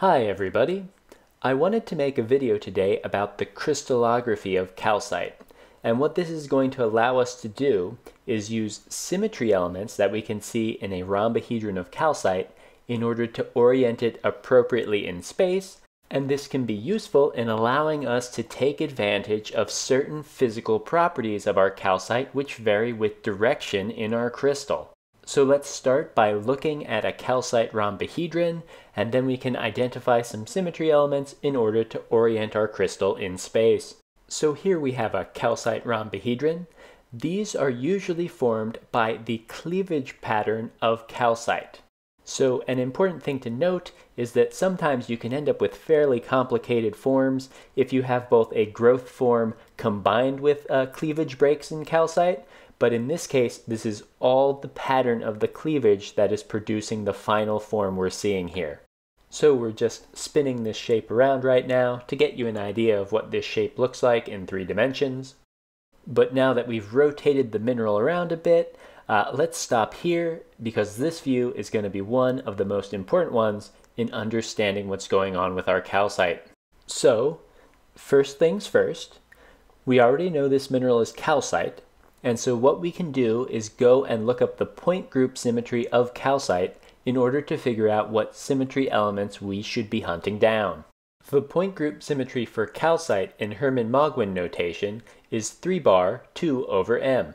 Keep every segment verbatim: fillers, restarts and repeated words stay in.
Hi everybody! I wanted to make a video today about the crystallography of calcite, and what this is going to allow us to do is use symmetry elements that we can see in a rhombohedron of calcite in order to orient it appropriately in space, and this can be useful in allowing us to take advantage of certain physical properties of our calcite which vary with direction in our crystal. So let's start by looking at a calcite rhombohedron, and then we can identify some symmetry elements in order to orient our crystal in space. So here we have a calcite rhombohedron. These are usually formed by the cleavage pattern of calcite. So an important thing to note is that sometimes you can end up with fairly complicated forms if you have both a growth form combined with uh, cleavage breaks in calcite. But in this case, this is all the pattern of the cleavage that is producing the final form we're seeing here. So we're just spinning this shape around right now to get you an idea of what this shape looks like in three dimensions. But now that we've rotated the mineral around a bit, uh, let's stop here because this view is going to be one of the most important ones in understanding what's going on with our calcite. So, first things first, we already know this mineral is calcite. And so what we can do is go and look up the point group symmetry of calcite in order to figure out what symmetry elements we should be hunting down. The point group symmetry for calcite in Hermann-Mauguin notation is three bar two over m.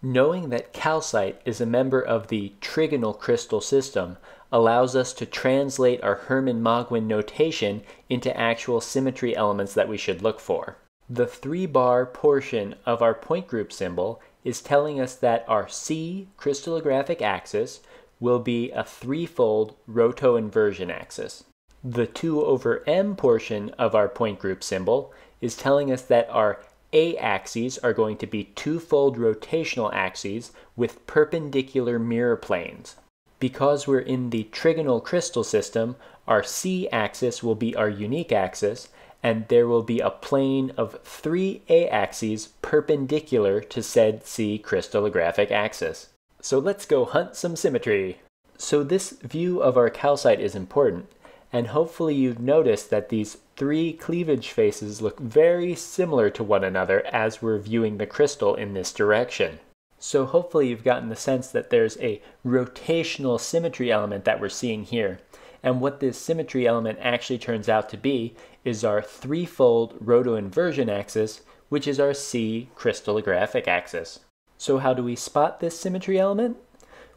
Knowing that calcite is a member of the trigonal crystal system allows us to translate our Hermann-Mauguin notation into actual symmetry elements that we should look for. The three bar portion of our point group symbol is telling us that our C crystallographic axis will be a threefold rotoinversion axis. The two over m portion of our point group symbol is telling us that our A axes are going to be twofold rotational axes with perpendicular mirror planes. Because we're in the trigonal crystal system, our C axis will be our unique axis, and there will be a plane of three A-axes perpendicular to said C crystallographic axis. So let's go hunt some symmetry. So this view of our calcite is important, and hopefully you've noticed that these three cleavage faces look very similar to one another as we're viewing the crystal in this direction. So hopefully you've gotten the sense that there's a rotational symmetry element that we're seeing here. And what this symmetry element actually turns out to be is our threefold rotoinversion axis, which is our C crystallographic axis. So how do we spot this symmetry element?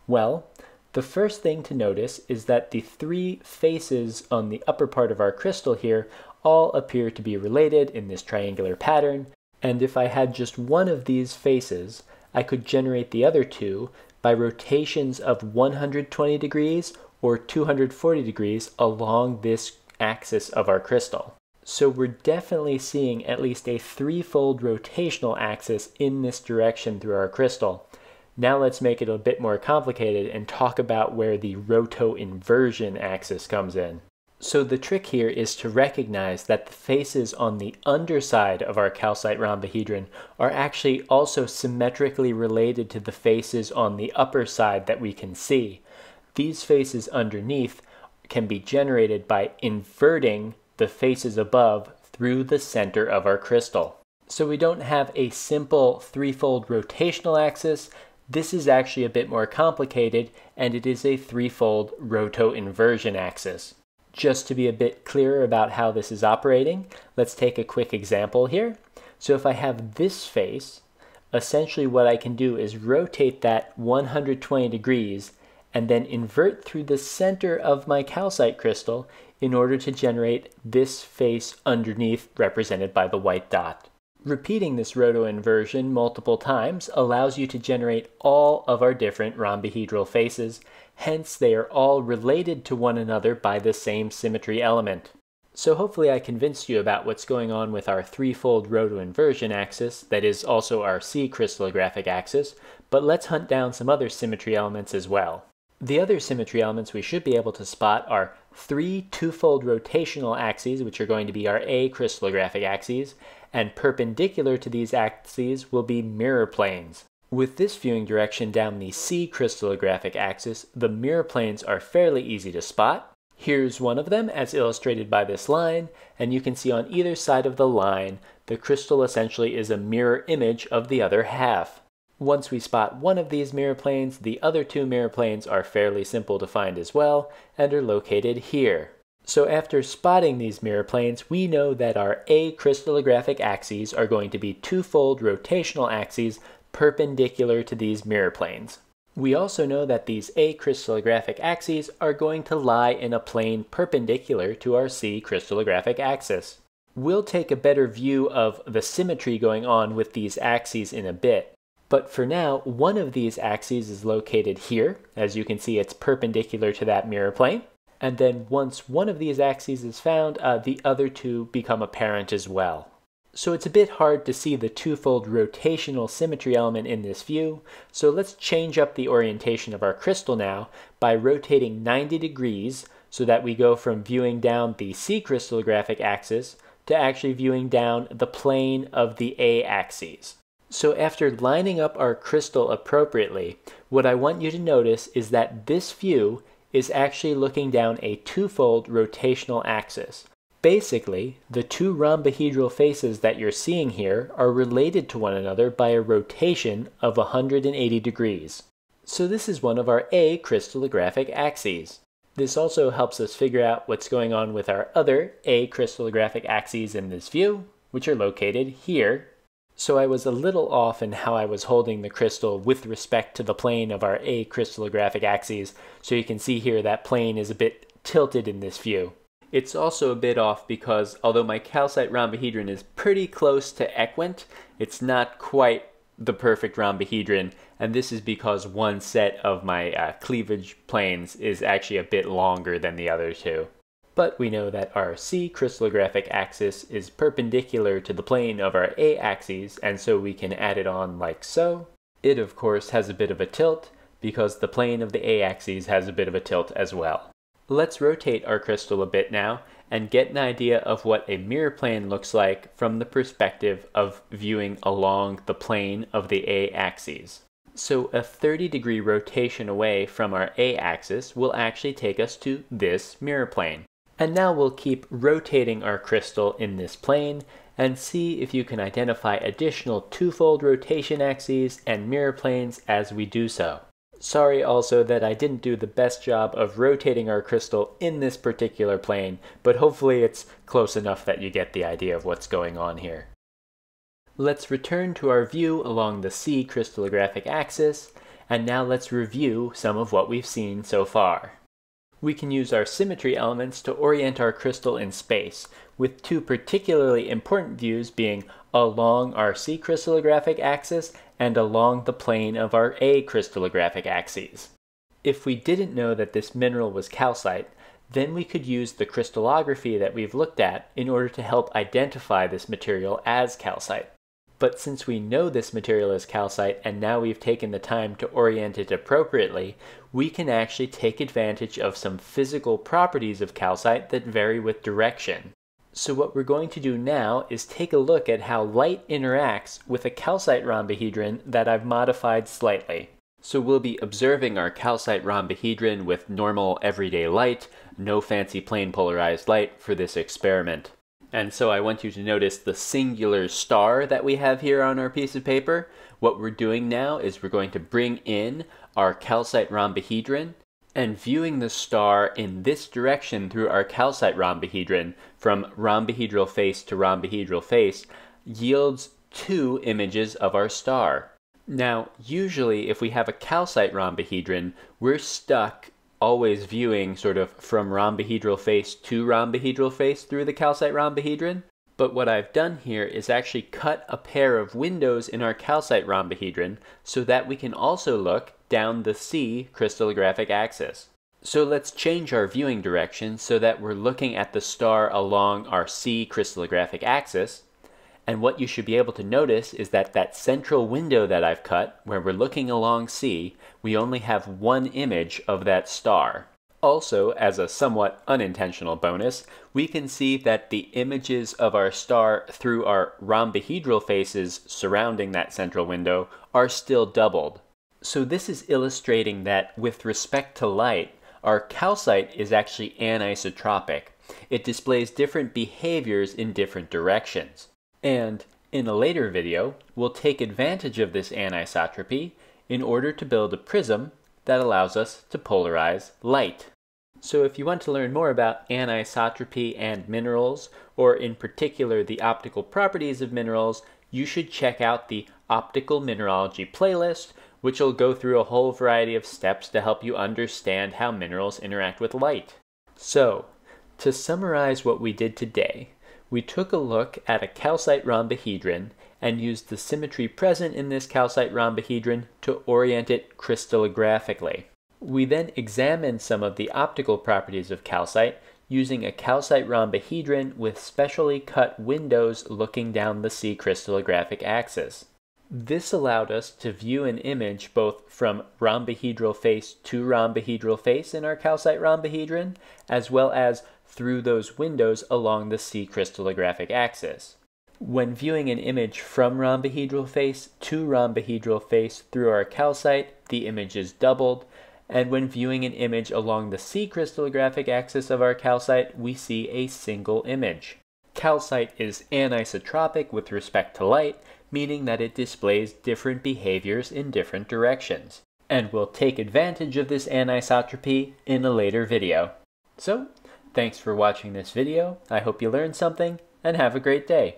Well, the first thing to notice is that the three faces on the upper part of our crystal here all appear to be related in this triangular pattern. And if I had just one of these faces, I could generate the other two by rotations of one hundred twenty degrees or two hundred forty degrees along this axis of our crystal. So we're definitely seeing at least a threefold rotational axis in this direction through our crystal. Now let's make it a bit more complicated and talk about where the rotoinversion axis comes in. So the trick here is to recognize that the faces on the underside of our calcite rhombohedron are actually also symmetrically related to the faces on the upper side that we can see. These faces underneath can be generated by inverting the faces above through the center of our crystal. So we don't have a simple threefold rotational axis. This is actually a bit more complicated, and it is a threefold rotoinversion axis. Just to be a bit clearer about how this is operating, let's take a quick example here. So if I have this face, essentially what I can do is rotate that one hundred twenty degrees and then invert through the center of my calcite crystal in order to generate this face underneath represented by the white dot. Repeating this rotoinversion multiple times allows you to generate all of our different rhombohedral faces, hence they are all related to one another by the same symmetry element. So hopefully I convinced you about what's going on with our threefold rotoinversion axis, that is also our C crystallographic axis, but let's hunt down some other symmetry elements as well. The other symmetry elements we should be able to spot are three twofold rotational axes, which are going to be our A crystallographic axes, and perpendicular to these axes will be mirror planes. With this viewing direction down the C crystallographic axis, the mirror planes are fairly easy to spot. Here's one of them as illustrated by this line, and you can see on either side of the line, the crystal essentially is a mirror image of the other half. Once we spot one of these mirror planes, the other two mirror planes are fairly simple to find as well, and are located here. So after spotting these mirror planes, we know that our A crystallographic axes are going to be twofold rotational axes perpendicular to these mirror planes. We also know that these A crystallographic axes are going to lie in a plane perpendicular to our C crystallographic axis. We'll take a better view of the symmetry going on with these axes in a bit. But for now, one of these axes is located here. As you can see, it's perpendicular to that mirror plane. And then once one of these axes is found, uh, the other two become apparent as well. So it's a bit hard to see the twofold rotational symmetry element in this view, so let's change up the orientation of our crystal now by rotating ninety degrees so that we go from viewing down the C crystallographic axis to actually viewing down the plane of the A axes. So after lining up our crystal appropriately, what I want you to notice is that this view is actually looking down a twofold rotational axis. Basically, the two rhombohedral faces that you're seeing here are related to one another by a rotation of one hundred eighty degrees. So this is one of our A crystallographic axes. This also helps us figure out what's going on with our other A crystallographic axes in this view, which are located here. So I was a little off in how I was holding the crystal with respect to the plane of our A crystallographic axes, so you can see here that plane is a bit tilted in this view. It's also a bit off because although my calcite rhombohedron is pretty close to equant, it's not quite the perfect rhombohedron, and this is because one set of my uh, cleavage planes is actually a bit longer than the other two. But we know that our C crystallographic axis is perpendicular to the plane of our A axes, and so we can add it on like so. It of course has a bit of a tilt, because the plane of the A axes has a bit of a tilt as well. Let's rotate our crystal a bit now, and get an idea of what a mirror plane looks like from the perspective of viewing along the plane of the A axes. So a thirty degree rotation away from our A axis will actually take us to this mirror plane. And now we'll keep rotating our crystal in this plane and see if you can identify additional twofold rotation axes and mirror planes as we do so. Sorry also that I didn't do the best job of rotating our crystal in this particular plane, but hopefully it's close enough that you get the idea of what's going on here. Let's return to our view along the C crystallographic axis, and now let's review some of what we've seen so far. We can use our symmetry elements to orient our crystal in space, with two particularly important views being along our C crystallographic axis and along the plane of our A crystallographic axes. If we didn't know that this mineral was calcite, then we could use the crystallography that we've looked at in order to help identify this material as calcite. But since we know this material is calcite and now we've taken the time to orient it appropriately, we can actually take advantage of some physical properties of calcite that vary with direction. So what we're going to do now is take a look at how light interacts with a calcite rhombohedron that I've modified slightly. So we'll be observing our calcite rhombohedron with normal everyday light, no fancy plane polarized light for this experiment. And so I want you to notice the singular star that we have here on our piece of paper. What we're doing now is we're going to bring in our calcite rhombohedron and viewing the star in this direction through our calcite rhombohedron from rhombohedral face to rhombohedral face yields two images of our star. Now, usually if we have a calcite rhombohedron, we're stuck always viewing sort of from rhombohedral face to rhombohedral face through the calcite rhombohedron. But what I've done here is actually cut a pair of windows in our calcite rhombohedron so that we can also look down the C crystallographic axis. So let's change our viewing direction so that we're looking at the star along our C crystallographic axis. And what you should be able to notice is that that central window that I've cut, where we're looking along C, we only have one image of that star. Also, as a somewhat unintentional bonus, we can see that the images of our star through our rhombohedral faces surrounding that central window are still doubled. So this is illustrating that with respect to light, Our calcite is actually anisotropic. It displays different behaviors in different directions. And in a later video, we'll take advantage of this anisotropy in order to build a prism that allows us to polarize light. So if you want to learn more about anisotropy and minerals, or in particular the optical properties of minerals, you should check out the Optical Mineralogy playlist, which will go through a whole variety of steps to help you understand how minerals interact with light. So, to summarize what we did today, we took a look at a calcite rhombohedron and used the symmetry present in this calcite rhombohedron to orient it crystallographically. We then examined some of the optical properties of calcite using a calcite rhombohedron with specially cut windows looking down the C crystallographic axis. This allowed us to view an image both from rhombohedral face to rhombohedral face in our calcite rhombohedron, as well as through those windows along the C crystallographic axis. When viewing an image from rhombohedral face to rhombohedral face through our calcite, the image is doubled, and when viewing an image along the C crystallographic axis of our calcite, we see a single image. Calcite is anisotropic with respect to light, meaning that it displays different behaviors in different directions. And we'll take advantage of this anisotropy in a later video. So, thanks for watching this video. I hope you learned something, and have a great day.